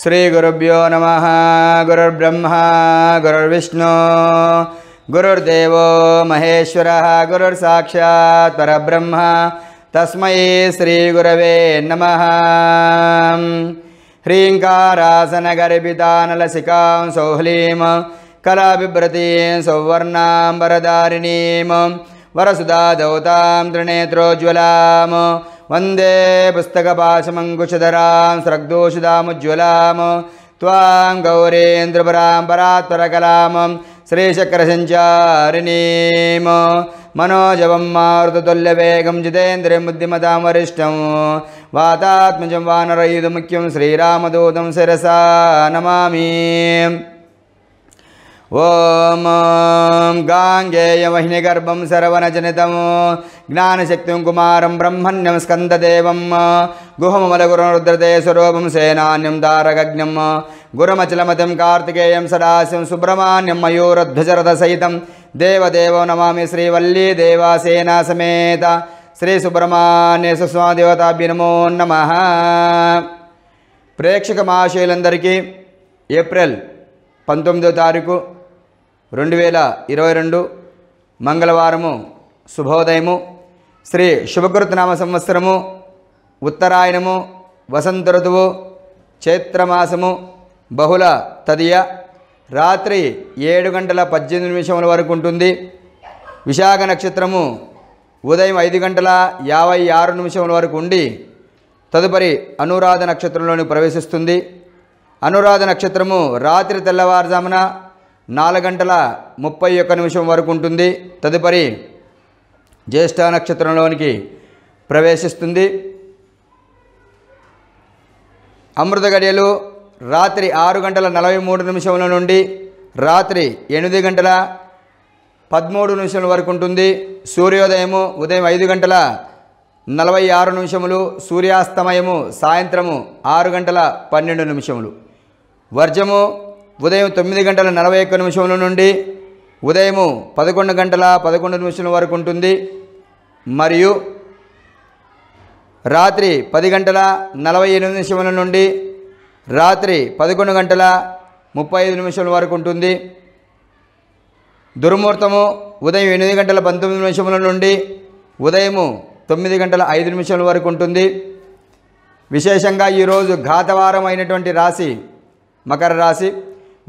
श्री गुरुभ्यो नमः। गुरुर्ब्रह्मा गुरुर्विष्णु गुरुर्देवो महेश्वरः गुरुर्साक्षात् परब्रह्म तस्मै श्री गुरवे नमः। ह्रीङ्कारासनगर्भितानलसिकां सौह्लीं कलाबिभ्रतीं सौवर्णां वरदारिणीं वरसुधाधौतां त्रिनेत्रोज्ज्वलां वंदे पुस्तकपाशमङ्कुशधरां स्रग्दोषुधामुज्ज्वलां त्वां गौरेन्द्रपरां परात्परकलां श्रीचक्रसञ्चारिणीं मनोजवं मारुततुल्यवेगं जितेन्द्रियं बुद्धिमतां वरिष्ठं वातात्मजं वानरयुधमुख्यं श्रीरामदूतं शिरसा नमामि। ओम गांगेय वह्निगर्भं सरवणजनितं ज्ञानशक्तिं कुमारं ब्रह्मण्यं स्कन्ददेवं गुहममलगुरुं रुद्रते स्वरूपं सेनान्यं दारकज्ञं गुरुमचलमतिं कार्तिकेयं सदाशिवं सुब्रह्मण्यं मयूरध्वजरथसहितं देवदेवं नमामि। श्रीवल्ली देवासेना समेत श्री सुब्रह्मण्य सुस्वादेवताभ्य नमो नमः। प्रेक्षक महाशैలందరికీ ఏప్రిల్ 19వ తారీఖు 2022 మంగళవారము శుభోదయము. శ్రీ శుభకృతనామ సంవత్సరము, ఉత్తరాయణము, వసంత ఋతువు, చైత్రమాసము, బహుళ తదియ. రాత్రి 7:18 వరకు ఉంటుంది. విశాఖ నక్షత్రము ఉదయం 5:56 వరకు ఉండి తదుపరి అనురాధ నక్షత్రంలోని ప్రవేశిస్తుంది. అనురాధ నక్షత్రము రాత్రి తెల్లవారుజామున 4:31 వరకు ఉంటుంది. తదుపరి జ్యేష్ఠ నక్షత్రంలోనికి ప్రవేశిస్తుంది. అమృత గడియలు రాత్రి 6:43 నుండి రాత్రి 8:13 వరకు ఉంటుంది. సూర్యోదయము ఉదయం 5:46, సూర్యాస్తమయము సాయంత్రము 6:12. వర్జము ఉదయం 9:41 నుండి ఉదయము 11:11 వరకు ఉంటుంది. మరియు రాత్రి 10:48 నుండి రాత్రి 11:35 వరకు ఉంటుంది. దుర్ముహూర్తము ఉదయం 8:19 నుండి ఉదయము 9:05 వరకు ఉంటుంది. విశేషంగా ఈరోజు ఘాతవారం అయినటువంటి రాశి మకర రాశి.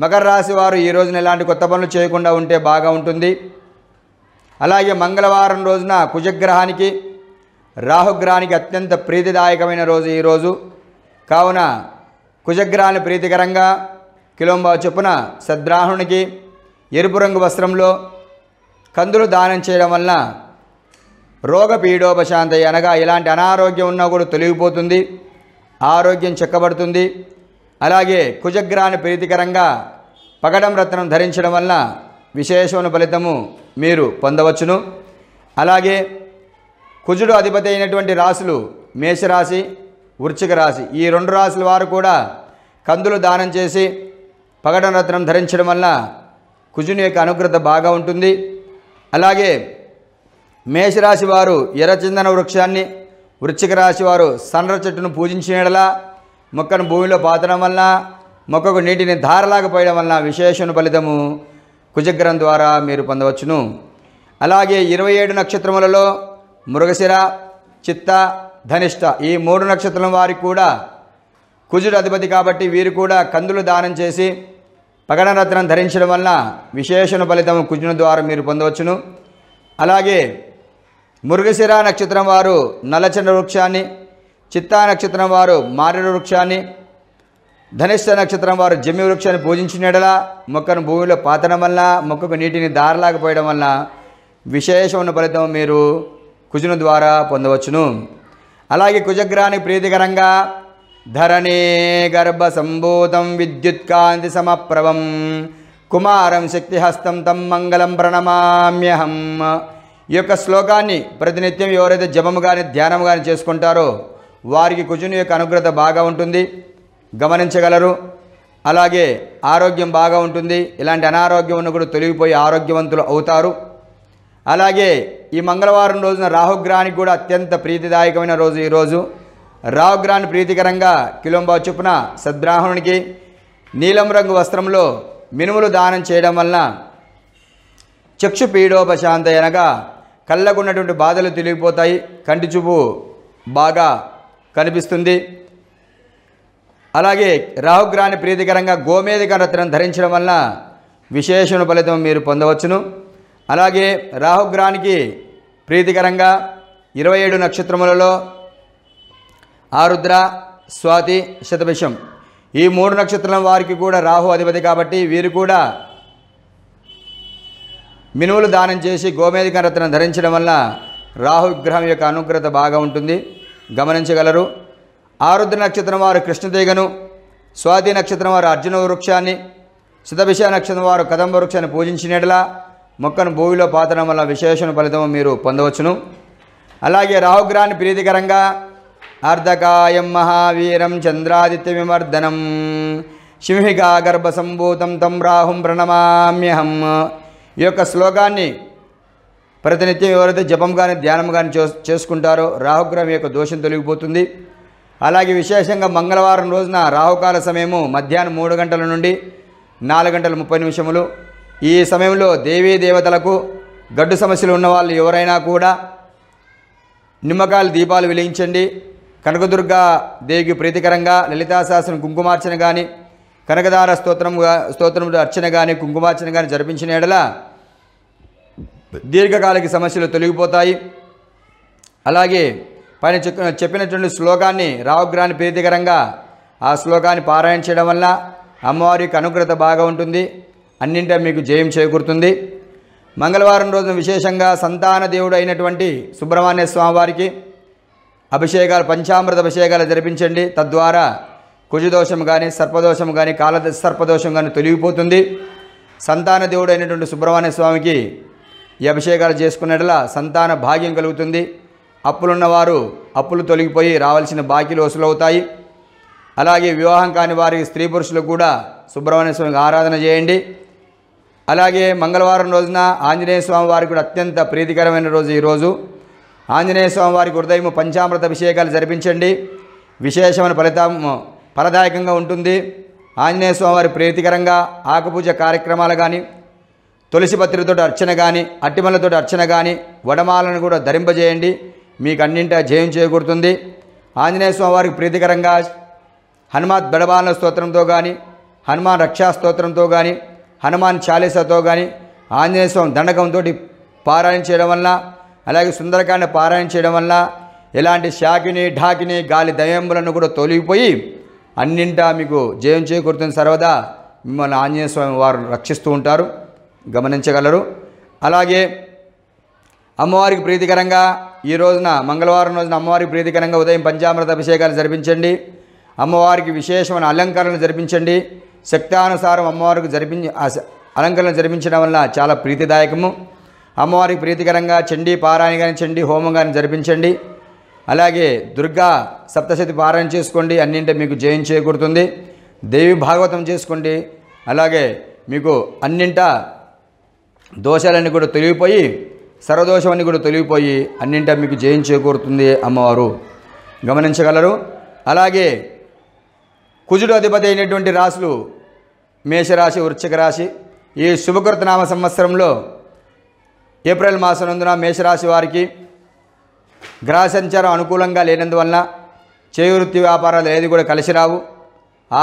మకర రాశి వారు ఈ రోజున ఎలాంటి కొత్త పనులు చేయకుండా ఉంటే బాగా ఉంటుంది. అలాగే మంగళవారం రోజున కుజగ్రహానికి రాహుగ్రహానికి అత్యంత ప్రీతిదాయకమైన రోజు ఈరోజు. కావున కుజగ్రహాన్ని ప్రీతికరంగా కిలోంబా చొప్పున సద్రాహునికి ఎరుపు రంగు వస్త్రంలో కందులు దానం చేయడం వలన రోగ పీడోపశాంతి, అనగా ఇలాంటి అనారోగ్యం ఉన్నా కూడా తొలగిపోతుంది, ఆరోగ్యం చక్కబడుతుంది. అలాగే కుజగ్రహాన్ని ప్రీతికరంగా పగడం రత్నం ధరించడం వలన విశేషమైన ఫలితము మీరు పొందవచ్చును. అలాగే కుజుడు అధిపతి అయినటువంటి రాశులు మేషరాశి, వృశ్చిక రాశి, ఈ రెండు రాశుల వారు కూడా కందులు దానం చేసి పగడం రత్నం ధరించడం వలన కుజుని యొక్క అనుగ్రహత బాగా ఉంటుంది. అలాగే మేషరాశి వారు ఎర్రచందన వృక్షాన్ని, వృశ్చిక రాశి వారు సన్నర చెట్టును పూజించినలా మొక్కను భూమిలో పాతడం వలన మొక్కకు నీటిని ధారలాగా పోయడం వలన విశేషణ ఫలితము కుజగ్రహం ద్వారా మీరు పొందవచ్చును. అలాగే 27 నక్షత్రములలో మృగశిర, చిత్త, ధనిష్ట ఈ 3 నక్షత్రం వారికి కూడా కుజుడు అధిపతి కాబట్టి వీరు కూడా కందులు దానం చేసి పగడరత్నం ధరించడం వలన విశేషణ ఫలితము కుజుని ద్వారా మీరు పొందవచ్చును. అలాగే మృగశిర నక్షత్రం వారు నల్లచంద్ర వృక్షాన్ని, చిత్తా నక్షత్రం వారు మారేడు వృక్షాన్ని, ధనిష్ట నక్షత్రం వారు జమ్మి వృక్షాన్ని పూజించినడల మొక్కను భూమిలో పాతడం వల్ల మొక్కకు నీటిని దారలాగపోయడం వల్ల విశేషమైన ఫలితం మీరు కుజుని ద్వారా పొందవచ్చును. అలాగే కుజగ్రహానికి ప్రీతికరంగా ధరణే గర్భ సంభూతం విద్యుత్కాంతి సమప్రవం కుమారం శక్తిహస్తం తం మంగళం ప్రణమామ్యహం ఈ యొక్క శ్లోకాన్ని ప్రతినిత్యం ఎవరైతే జపము కానీ ధ్యానం కానీ చేసుకుంటారో వారికి కుజుని యొక్క అనుగ్రహత బాగా ఉంటుంది, గమనించగలరు. అలాగే ఆరోగ్యం బాగా ఉంటుంది, ఇలాంటి అనారోగ్యం కూడా తొలగిపోయి ఆరోగ్యవంతులు అవుతారు. అలాగే ఈ మంగళవారం రోజున రాహుగ్రహానికి కూడా అత్యంత ప్రీతిదాయకమైన రోజు ఈరోజు. రావుగ్రాన్ ప్రీతికరంగా కిలోంబా చొప్పున సద్బ్రాహ్మణునికి నీలం రంగు వస్త్రంలో మినుములు దానం చేయడం వలన చక్షు పీడోపశాంతయనగా కళ్ళకున్నటువంటి బాధలు తొలగిపోతాయి, కంటి చూపు బాగా కనిపిస్తుంది. అలాగే రాహుగ్రాని ప్రీతికరంగా గోమేధిక రత్నం ధరించడం వలన విశేషణ ఫలితం మీరు పొందవచ్చును. అలాగే రాహుగ్రానికి ప్రీతికరంగా 27 నక్షత్రములలో ఆరుద్ర, స్వాతి, శతభిషం ఈ 3 నక్షత్రం వారికి కూడా రాహు అధిపతి కాబట్టి వీరు కూడా మినువులు దానం చేసి గోమేధిక రత్నం ధరించడం వల్ల రాహు విగ్రహం యొక్క అనుగ్రహత బాగా ఉంటుంది, గమనించగలరు. ఆరుద్ర నక్షత్రం వారు కృష్ణతీగను, స్వాతి నక్షత్రం వారు అర్జున వృక్షాన్ని, శతభిష నక్షత్రం వారు కదంబ వృక్షాన్ని పూజించినట్లా మొక్కను భూమిలో పాతడం వల్ల విశేషణ ఫలితం మీరు పొందవచ్చును. అలాగే రాహుగ్రహాన్ని ప్రీతికరంగా అర్ధకాయం మహావీరం చంద్రాదిత్య విమర్దనం సింహికా గర్భసంభూతం తం రాహుం ప్రణమామ్యహం ఈ యొక్క శ్లోకాన్ని ప్రతినిత్యం ఎవరైతే జపం కానీ ధ్యానం కానీ చేసుకుంటారో రాహుగ్రహం యొక్క దోషం తొలగిపోతుంది. అలాగే విశేషంగా మంగళవారం రోజున రాహుకాల సమయము మధ్యాహ్నం 3 గంటల నుండి 4 గంటల 30 నిమిషములు ఈ సమయంలో దేవీ దేవతలకు గడ్డు సమస్యలు ఉన్నవాళ్ళు ఎవరైనా కూడా నిమ్మకాయల దీపాలు వెలిగించండి. కనకదుర్గ దేవికి ప్రీతికరంగా లలితా శాస్త్రం కుంకుమార్చన కానీ కనకదార స్తోత్రం అర్చన కానీ కుంకుమార్చన కానీ జరిపించిన ఎడల దీర్ఘకాలిక సమస్యలు తొలగిపోతాయి. అలాగే పైన చెప్పినటువంటి శ్లోకాన్ని రావుగ్రాన్ని ప్రీతికరంగా ఆ శ్లోకాన్ని పారాయణ చేయడం వల్ల అమ్మవారికి అనుగ్రహత బాగా ఉంటుంది, అన్నింటా మీకు జయం చేకూరుతుంది. మంగళవారం రోజున విశేషంగా సంతాన దేవుడు అయినటువంటి సుబ్రహ్మణ్య స్వామివారికి అభిషేకాలు పంచామృత అభిషేకాలు జరిపించండి. తద్వారా కుజదోషం కానీ సర్పదోషం కానీ కాల సర్పదోషం కానీ తొలగిపోతుంది. సంతాన దేవుడు అయినటువంటి సుబ్రహ్మణ్య స్వామికి ఈ అభిషేకాలు చేసుకున్నట్లా సంతాన భాగ్యం కలుగుతుంది. అప్పులున్నవారు అప్పులు తొలగిపోయి రావాల్సిన బాకీలు వసూలవుతాయి. అలాగే వివాహం కాని వారికి స్త్రీ పురుషులు కూడా సుబ్రహ్మణ్య స్వామికి ఆరాధన చేయండి. అలాగే మంగళవారం రోజున ఆంజనేయ స్వామి వారికి కూడా అత్యంత ప్రీతికరమైన రోజు ఈరోజు. ఆంజనేయ స్వామి వారికి హృదయం పంచామృత అభిషేకాలు జరిపించండి, విశేషమైన ఫలదాయకంగా ఉంటుంది. ఆంజనేయ స్వామి వారి ప్రీతికరంగా ఆకుపూజ కార్యక్రమాలు కానీ తులసిపత్రితో అర్చన కానీ అట్టిమలతో అర్చన కానీ వడమాలను కూడా ధరింపజేయండి, మీకు అన్నింటా జయం చేకూరుతుంది. ఆంజనేయ స్వామి వారికి ప్రీతికరంగా హనుమాన్ బడబాల స్తోత్రంతో కానీ హనుమాన్ రక్షా స్తోత్రంతో కానీ హనుమాన్ చాలీసాతో కానీ ఆంజనేయ స్వామి దండకంతో పారాయణ చేయడం వల్ల అలాగే సుందరకాండ పారాయణ చేయడం వల్ల ఎలాంటి శాకిని ఢాకిని గాలి దయంబులను కూడా తొలగిపోయి అన్నింటా మీకు జయం చేకూరుతుంది. సర్వదా మిమ్మల్ని ఆంజనేయ స్వామి వారు రక్షిస్తూ ఉంటారు, గమనించగలరు. అలాగే అమ్మవారికి ప్రీతికరంగా ఈ రోజున మంగళవారం రోజున అమ్మవారికి ప్రీతికరంగా ఉదయం పంచామృత అభిషేకాలు జరిపించండి. అమ్మవారికి విశేషమైన అలంకరణలు జరిపించండి. శక్తానుసారం అమ్మవారికి అలంకరణ జరిపించడం వల్ల చాలా ప్రీతిదాయకము. అమ్మవారికి ప్రీతికరంగా చండీ పారాయణ కానీ చండీ హోమం కానీ జరిపించండి. అలాగే దుర్గా సప్తశతి పారాయణ చేసుకోండి, అన్నింటి మీకు జయం చేకూరుతుంది. దేవి భాగవతం చేసుకోండి, అలాగే మీకు అన్నింటా దోషాలన్నీ కూడా తొలగిపోయి సర్వదోషాన్ని కూడా తొలగిపోయి అన్నింటా మీకు జయం చేకూరుతుంది అమ్మవారు, గమనించగలరు. అలాగే కుజుడు అధిపతి అయినటువంటి రాశులు మేషరాశి, వృశ్చిక రాశి. ఈ శుభకృతనామ సంవత్సరంలో ఏప్రిల్ మాసం నందున మేషరాశి వారికి గ్రహ సంచారం అనుకూలంగా లేనందువలన చేవృత్తి వ్యాపారాలు ఏది కూడా కలిసి రావు,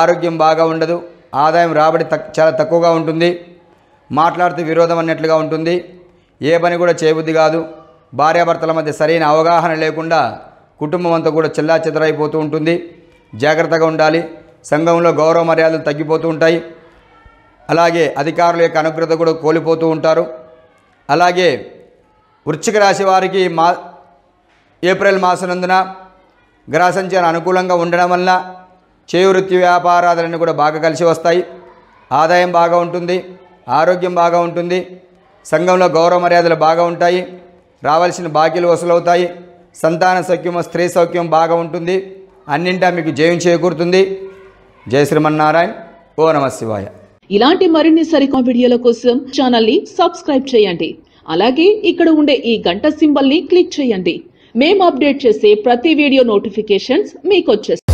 ఆరోగ్యం బాగా ఉండదు, ఆదాయం రాబడి చాలా తక్కువగా ఉంటుంది, మాట్లాడితే విరోధం అన్నట్లుగా ఉంటుంది, ఏ పని కూడా చేయబుద్ధి కాదు, భార్యాభర్తల మధ్య సరైన అవగాహన లేకుండా కుటుంబం అంతా కూడా చెల్లా చెదరైపోతూ ఉంటుంది, జాగ్రత్తగా ఉండాలి. సంఘంలో గౌరవ మర్యాదలు తగ్గిపోతూ ఉంటాయి. అలాగే అధికారుల యొక్క అనుగ్రహత కూడా కోల్పోతూ ఉంటారు. అలాగే వృశ్చిక రాశి వారికి ఏప్రిల్ మాసనందున గ్రహ సంచారం అనుకూలంగా ఉండడం వల్ల చేవృత్తి వ్యాపారాలన్నీ కూడా బాగా కలిసి వస్తాయి, ఆదాయం బాగా ఉంటుంది, ఆరోగ్యం బాగా ఉంటుంది, సంఘంలో గౌరవ మర్యాదలు బాగా ఉంటాయి, రావాల్సిన బాకీలు వసూలవుతాయి, సంతాన సౌఖ్యం స్త్రీ సౌఖ్యం బాగా ఉంటుంది, అన్నింటా మీకు జయం చేకూరుతుంది. జయ శ్రీమన్నారాయణ. ఓ నమః శివాయ. ఇలాంటి మరిన్ని సరికొత్త వీడియోల కోసం ఛానల్ ని సబ్స్క్రైబ్ చేయండి. అలాగే ఇక్కడ ఉండే ఈ గంట సింబల్ ని క్లిక్ చేయండి. మేము అప్డేట్ చేసే ప్రతి వీడియో నోటిఫికేషన్స్ మీకు వచ్చేస్తాయి।